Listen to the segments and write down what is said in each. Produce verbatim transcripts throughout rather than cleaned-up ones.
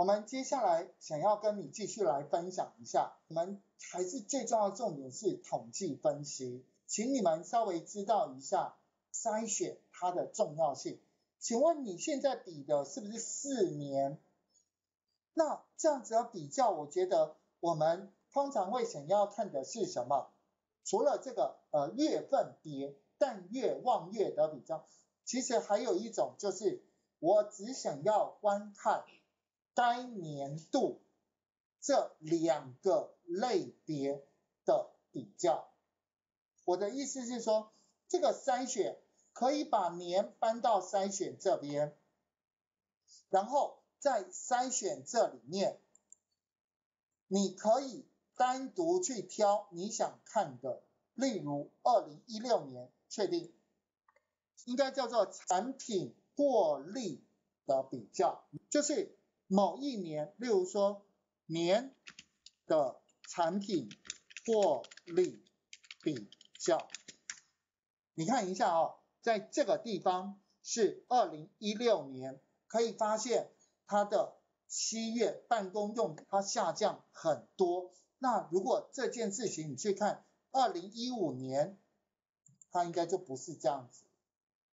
我们接下来想要跟你继续来分享一下，我们还是最重要的重点是统计分析，请你们稍微知道一下筛选它的重要性。请问你现在比的是不是四年？那这样子的比较，我觉得我们通常会想要看的是什么？除了这个呃月份别但月望月的比较，其实还有一种就是我只想要观看该年度这两个类别的比较。我的意思是说，这个筛选可以把年搬到筛选这边，然后在筛选这里面，你可以单独去挑你想看的，例如二零一六年，确定，应该叫做产品获利的比较，就是某一年，例如说年的产品获利比较。你看一下哦，在这个地方是二零一六年，可以发现它的七月办公用它下降很多。那如果这件事情你去看二零一五年，它应该就不是这样子。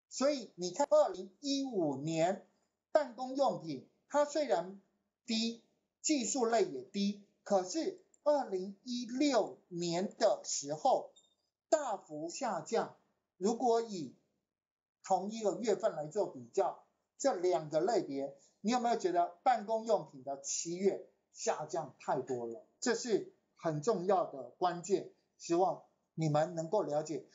所以你看二零一五年办公用品它虽然低，技术类也低，可是二零一六年的时候大幅下降。如果以同一个月份来做比较，这两个类别，你有没有觉得办公用品的七月下降太多了？这是很重要的关键，希望你们能够了解。